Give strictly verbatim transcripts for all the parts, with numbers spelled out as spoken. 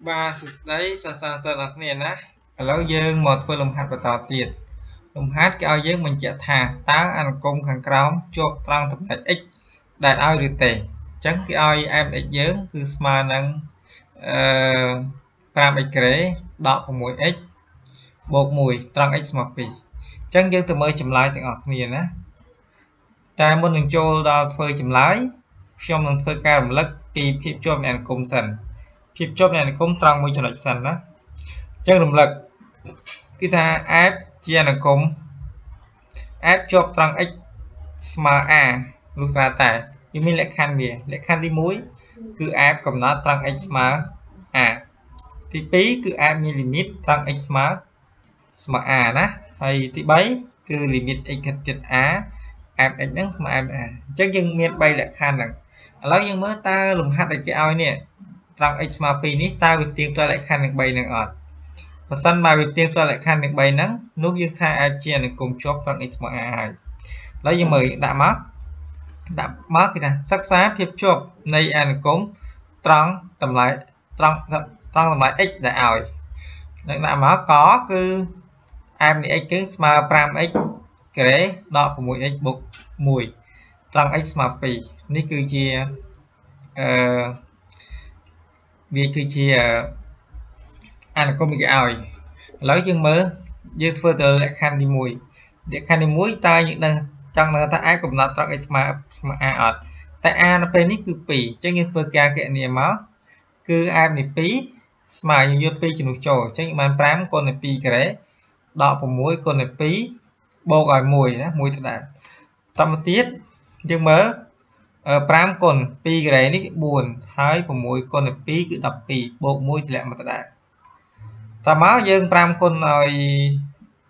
Ba đấy sẵn sàng sẵn lật nè ná. Lâu dương một phương lùng hạt và tỏ tiệt. Lùng hạt cái ao dương mình chạy thả tá ăn cung khẳng cóng chụp trong thập đại x đại ao được tệ. Chẳng cái ao em đại dương cứ mà năng pram x kế đọc của mũi x bột mùi trong x một bì. Chẳng dương từ mới chùm lại từ ngọt nè ná. Ta muốn đừng cho đo phơi chùm lái. Trong lần phơi ca rộng lất vì phép cho mình ăn cung sẵn. Phép cho mình ăn cung trong môi trường lệch sẵn đó. Chân động lực khi ta áp chia là cung áp cho trong x mà a lúc ra tại nhưng mình lại khăn bìa lại khăn đi mũi cứ áp cầm nó trong x mà a thì phí cứ áp như limit trong x mà a đó hay thì bấy cứ limit x thật chật á áp x nắng mà a chắc nhưng miền bay lại khăn rằng lắm nhưng mới ta lùng hát cái ao nè trong x mà p ní ta bị tiếng ta lại khăn được bay năng ọt và sân mà bị tiếng ta lại khăn được bay nắng nút dương tha a chia này cùng chốt trong x mà a lấy như mời đã mắc đã mắc thì nè sắc xá phép chốt này ăn cũng trong tầm lại trong trong tầm lại x đã ao đã mắc có cứ em này x x mà pram x cái đó của mũi x bột mùi trong x mà p ní cứ chia vì cứ chia ăn có một cái ỏi lấy chân mớ dương phơi từ lại khăn đi mùi để khăn đi mũi ta những nơi trong đó ta ai cũng là trong x mà a ọt ta a nó pê ní cứ pì cho những phơi ca cái niệm máu cứ em này pí mà như vô pì chỉ nụ trổ cho những màn pram con này pì cái đấy đọ của mũi con này pí bột gọi mùi đó mùi thật là tâm tiết nhưng mớ pram con pi cái đấy ní buồn hai của mũi con này pi cứ đập pi bộ mũi thì lại mà ta đã ta máu dương pram con rồi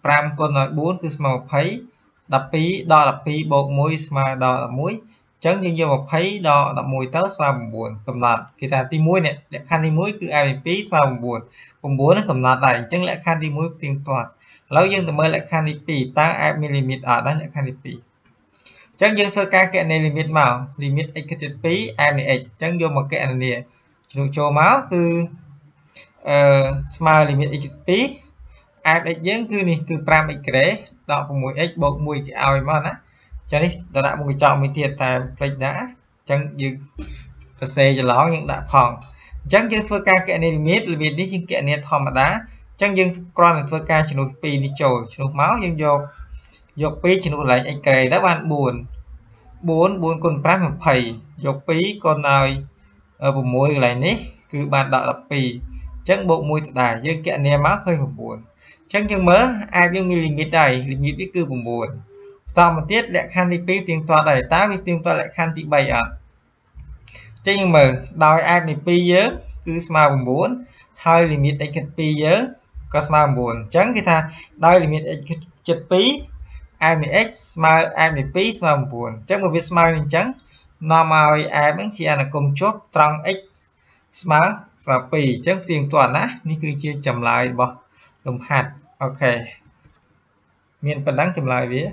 pram con rồi bốn cứ màu thấy đập pi đo đập pi bộ mũi mà đo là mũi chấn nhưng vô một thấy đo đập mũi tới sao buồn cầm lạt thì ta tim mũi này lại khăn đi mũi cứ ai pi sao buồn cùng bốn nó cầm lạt lại chấn lại khăn đi mũi tiền toàn lâu dương từ mới lại khăn đi pi ta ai mm ở đó lại khăn đi pi chẳng dương sơ ca kẹt này limit màu limit x tiết phí em này x chẳng vô một kẹt này nụ cho máu cứ small limit x phí em x dương cứ này cứ pram x đấy đọc của mũi x bộ mũi cái ao mà á cho nên ta đã một cái chọn mình thiệt tài play đã chẳng dương ta xe cho nó những đã phòng chẳng dương sơ ca kẹt này limit limit đi trên kẹt này thòm mà đá chẳng dương con là sơ ca chỉ nụ pi đi trồi nụ máu dương vô dọc phí chỉ nụ lấy anh kề đã bạn buồn bốn bốn con pram một phẩy dọc phí con nơi ở vùng mũi lại ní cứ bạn đọ đập phì chẳng bộ mũi đài dương kẹn nè má hơi một buồn chẳng nhưng mớ ai biết limit này limit biết cứ vùng buồn tao một tiết lại khăn đi phí tiếng toa đài tá với tiếng toa lại khăn đi bày ạ chứ nhưng mà đòi ai này phí nhớ cứ mà vùng bốn hai limit anh cần phí nhớ có mà buồn chẳng khi ta đòi limit anh chật phí em này x mà em này pi mà buồn chắc một biết smile mình trắng normal em ấy chia là cùng chốt trong x mà và pi chắc tiền toàn á ní cứ chia chậm lại bỏ lồng hạt ok miền phần đáng chậm lại vía